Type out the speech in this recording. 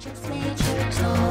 Just make sure it's all